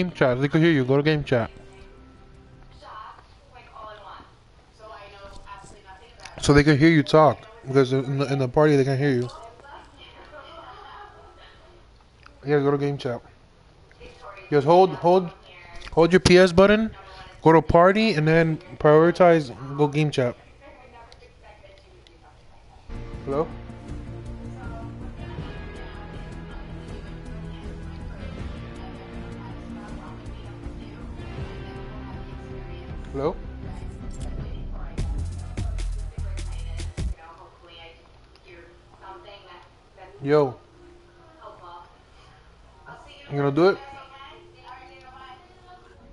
Game chat. They could hear you. Go to game chat. So they could hear you talk. Because in the party, they can hear you. Yeah, go to game chat. Just hold your PS button. Go to party and then prioritize. Go game chat. Hello? Hello? Yo. I'm gonna do it.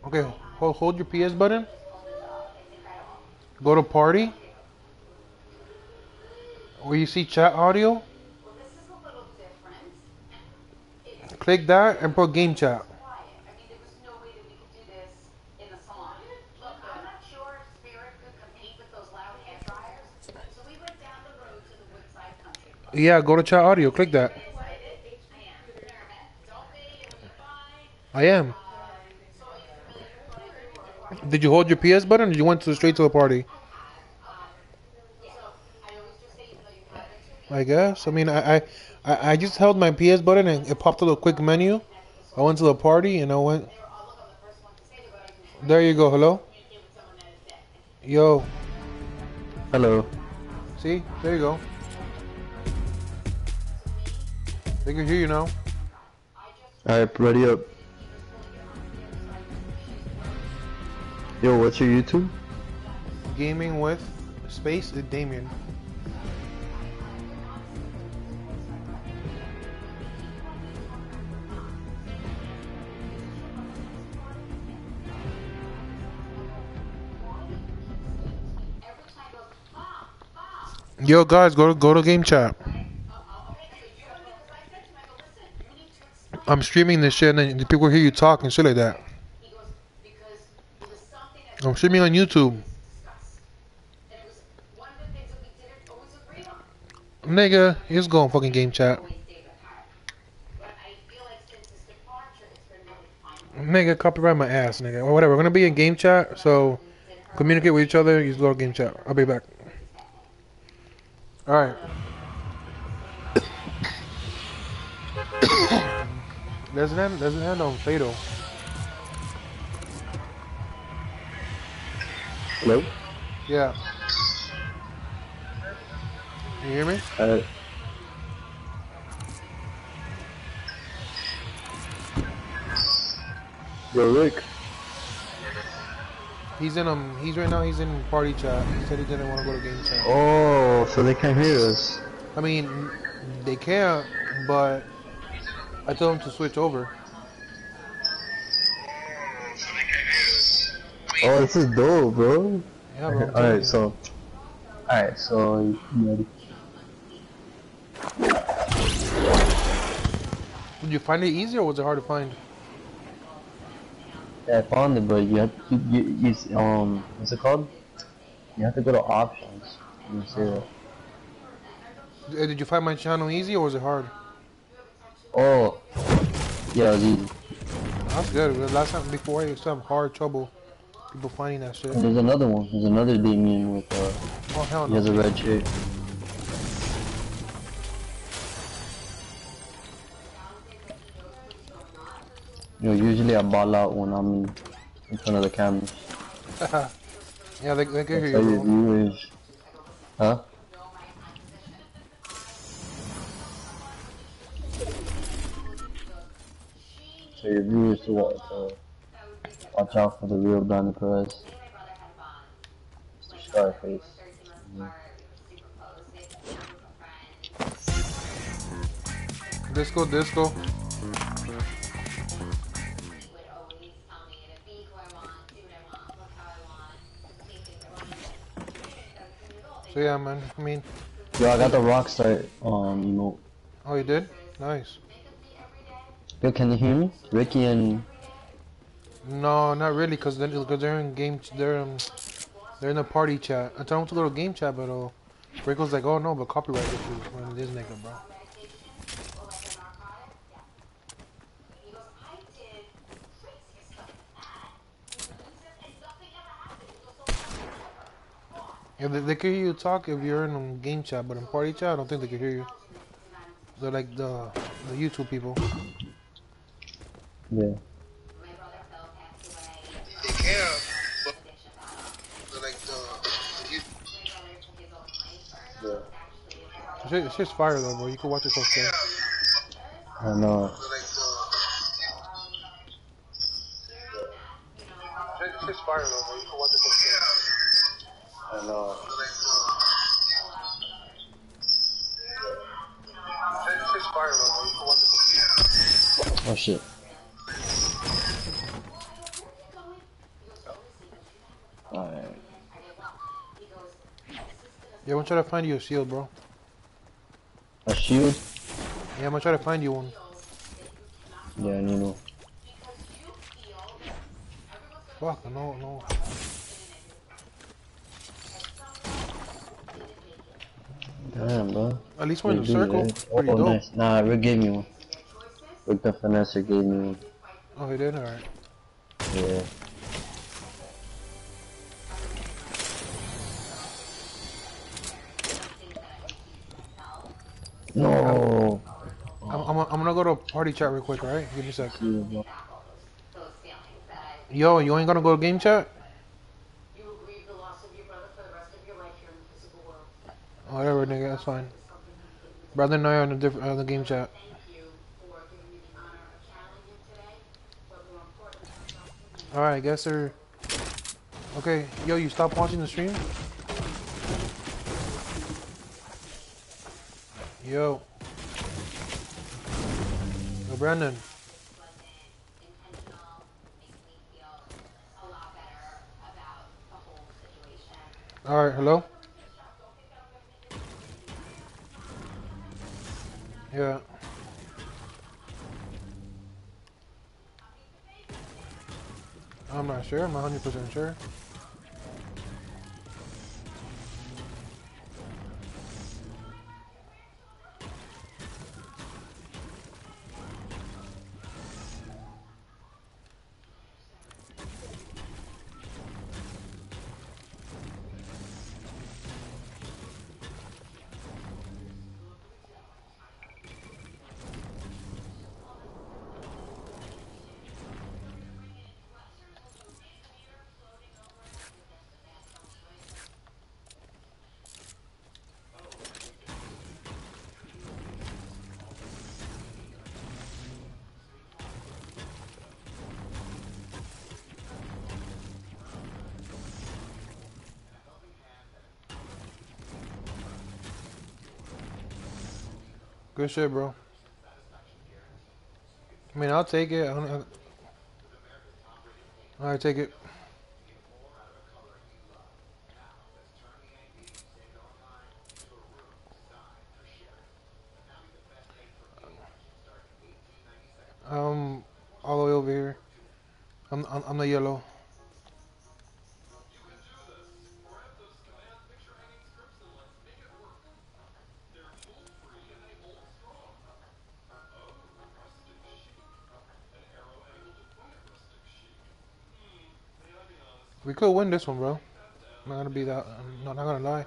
Okay, hold your PS button. Go to party. Where you see chat audio. Click that and put game chat. Yeah, go to chat audio. Click that. I am. Did you hold your PS button or did you went straight to the party? I guess. I mean, I just held my PS button and it popped up a quick menu. I went to the party and I went... There you go. Hello? Yo. Hello. See? There you go. They can hear you now. Alright, ready up. Yo, what's your YouTube? Gaming with space Damien. Yo guys, go to game chat. I'm streaming this shit and then people hear you talk and shit like that. I'm streaming on YouTube. Nigga, it's going fucking game chat. Nigga, copyright my ass, nigga. Or whatever, we're gonna be in game chat, so communicate with each other, use a little game chat. I'll be back. Alright. Doesn't end on fatal. Hello? Yeah. Can you hear me? Yo, Rick. He's right now in party chat. He said he didn't want to go to game chat. Oh, so they can't hear us. I mean, they can't, but I told him to switch over. Oh, this is dope, bro. Yeah, bro. Alright, so. Alright, so. You ready? Did you find it easy or was it hard to find? Yeah, I found it, but you have to. What's it called? You have to go to options. You can see that. Did you find my channel easy or was it hard? Oh, yeah, dude. That's good. Last time before, I used to have hard trouble people finding that shit. There's another one. There's another Damien with oh, hell no. He has a red shirt. You know, usually I ball out when I'm in front of the cameras. Yeah, they can hear you. Viewers. Huh? So your viewers to watch out for the real Brandon Perez. Scarface. Mm-hmm. Disco. So yeah, man. I mean. Yo, I got the Rockstar emote. Oh, you did? Nice. Yo, can you hear me? Ricky and... No, not really, because they're in game... They're in a party chat. I told them to go to game chat, but... Rick was like, oh no, but copyright issues. When this nigga, bro. Yeah, they can hear you talk if you're in game chat, but in party chat, I don't think they can hear you. They're like the YouTube people. Yeah. They can, but they're like the YouTube. Yeah. Shit, shit's fire though, bro. You can watch it so far. I know. Shit's fire though, bro. You can watch it so far. I know. Shit's fire though, bro. You can watch it so far. Oh shit. Yeah, I'm gonna try to find you a shield, bro. A shield? Yeah, I'm gonna try to find you one. Yeah, I need one. Fuck, no. Damn, bro. At least we're in a circle. Oh, nice. Nah, Rick gave me one. Rick the Finesser gave me one. Oh, he did? Alright. Yeah. No. I'm gonna go to party chat real quick, alright? Give me a sec. Yeah, yo, you ain't gonna go to game chat? You will grieve the loss of your brother for the rest of your life here in the physical world. Whatever, nigga, that's fine. Brother and I are on the game chat. Alright, I guess they're... Okay, yo, you stop watching the stream? Yo, Brandon. All right, hello. Yeah. I'm not sure. I'm 100% sure. Good shit, bro. I mean, I'll take it. Alright, take it. All the way over here. I'm the yellow. We could win this one, bro. I'm not gonna be that. I'm not gonna lie.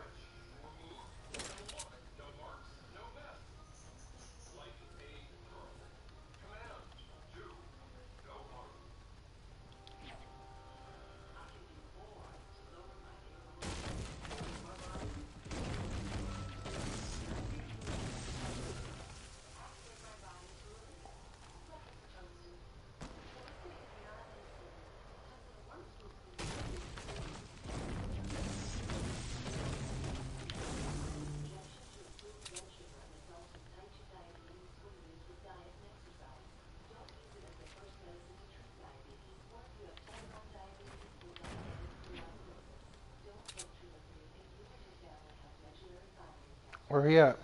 Where he at?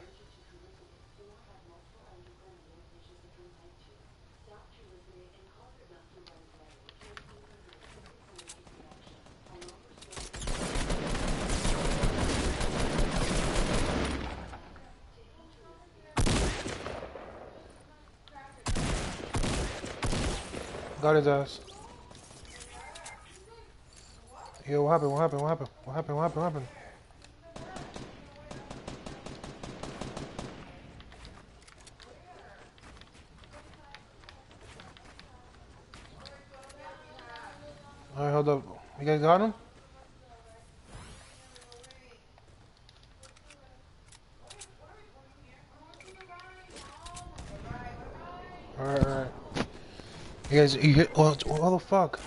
Got his ass. Yo, what happened? What happened? What happened? What happened? What happened? What happened? Alright, hold up. You guys got him? Alright, alright. You guys, you hit. Oh, what the fuck?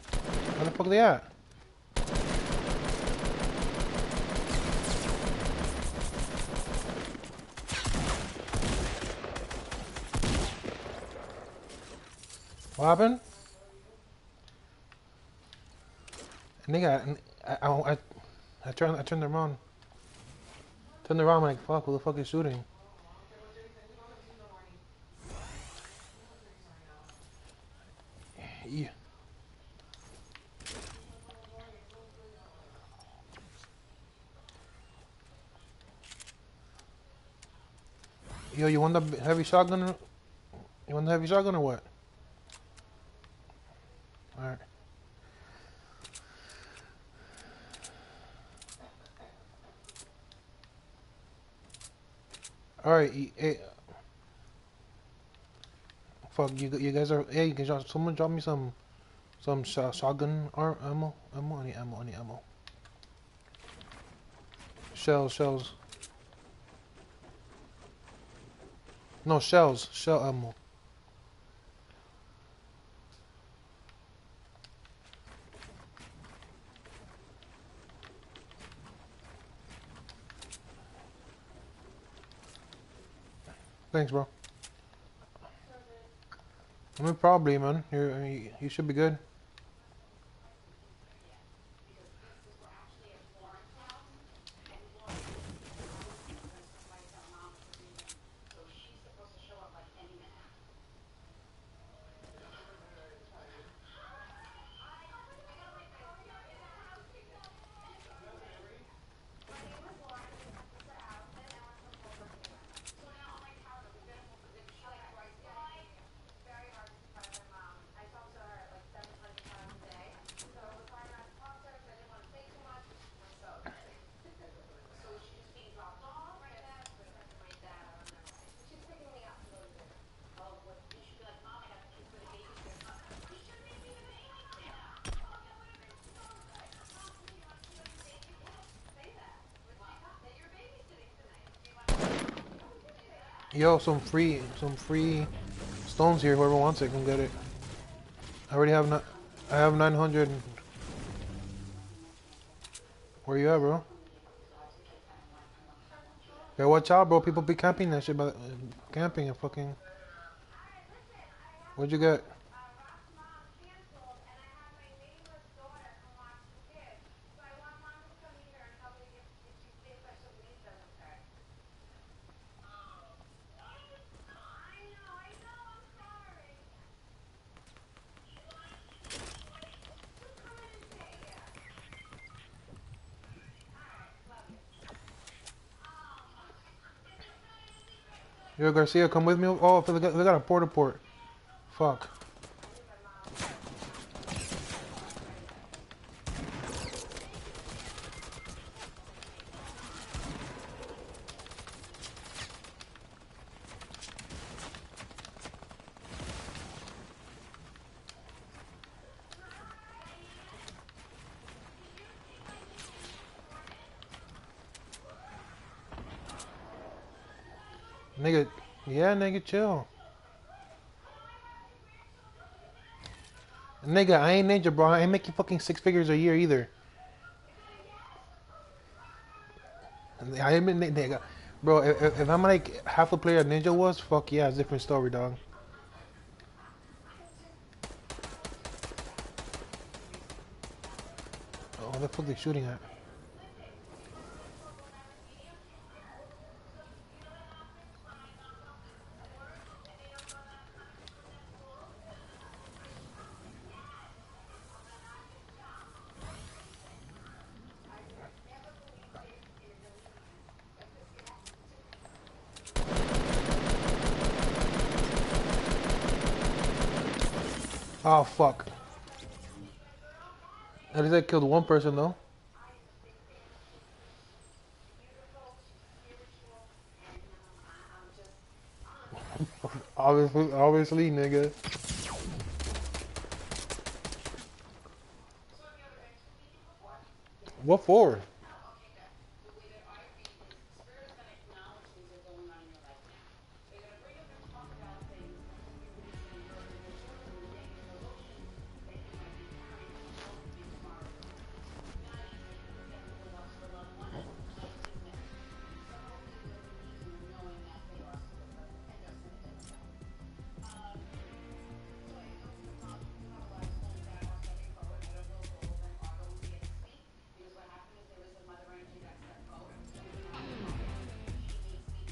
Where the fuck are they at? What happened? Nigga, I turned them around. Turned around like, fuck, who the fuck is shooting? Yeah. Yo, you want the heavy shotgun? You want the heavy shotgun or what? Alright. Alright, hey. Fuck, you guys are, hey, someone drop me some shotgun ammo? Ammo? Any ammo? Shells. No, shell ammo. Thanks, bro. I mean, probably, man. You should be good. Yo, some free stones here. Whoever wants it can get it. I already have I have 900. Where you at, bro? Hey, watch out, bro. People be camping that shit, but camping and fucking. What'd you get? Yo, Garcia, come with me. Oh, they got a port-a-port. Fuck. Nigga, yeah, nigga, chill. Nigga, I ain't Ninja, bro. I ain't making fucking 6 figures a year either. I ain't nigga. Bro, if I'm like half a player Ninja was, fuck yeah, it's a different story, dog. Oh, what the fuck are they shooting at? Oh fuck. At least I killed one person though. Obviously, nigga. What for?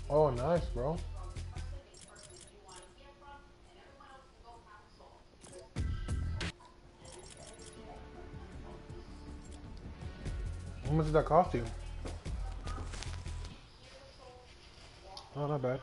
Oh, nice, bro. How much did that cost you? Oh, not bad.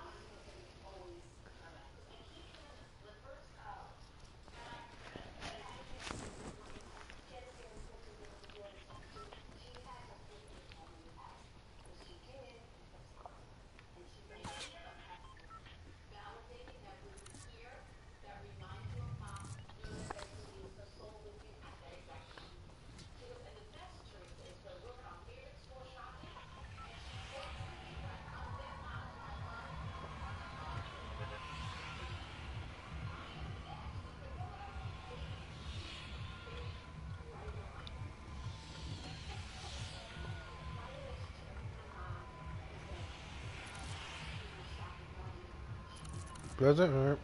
Doesn't hurt.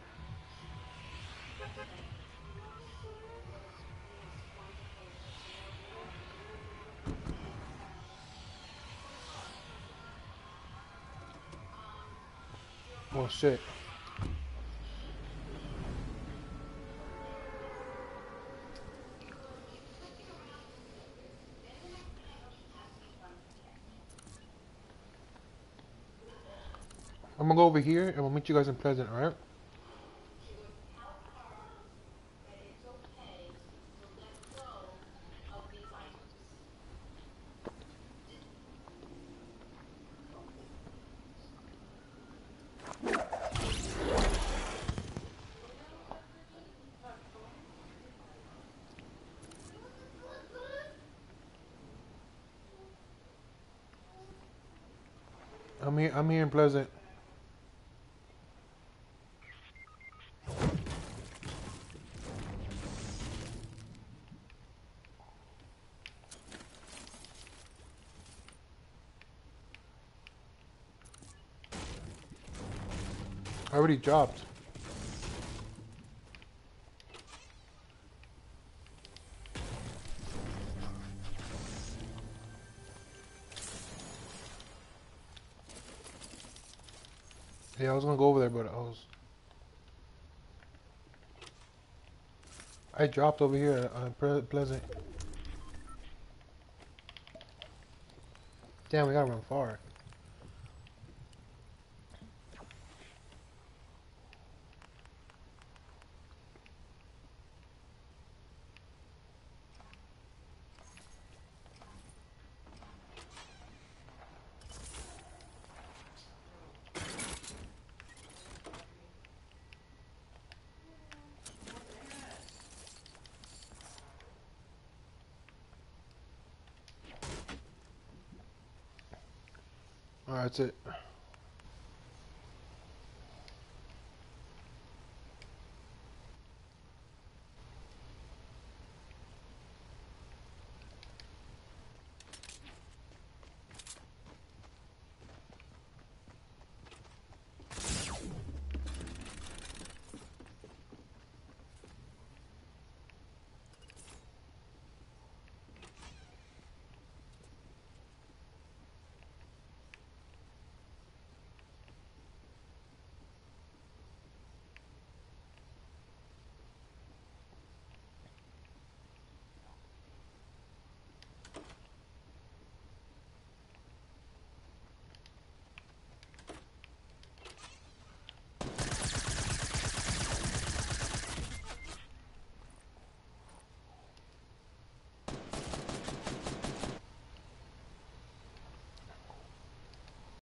Oh shit. I'm gonna go over here and we'll meet you guys in Pleasant, alright? I'm here in Pleasant. I already dropped. Yeah, I was gonna go over there, but I dropped over here on Pleasant. Damn, we gotta run far. All right, that's it.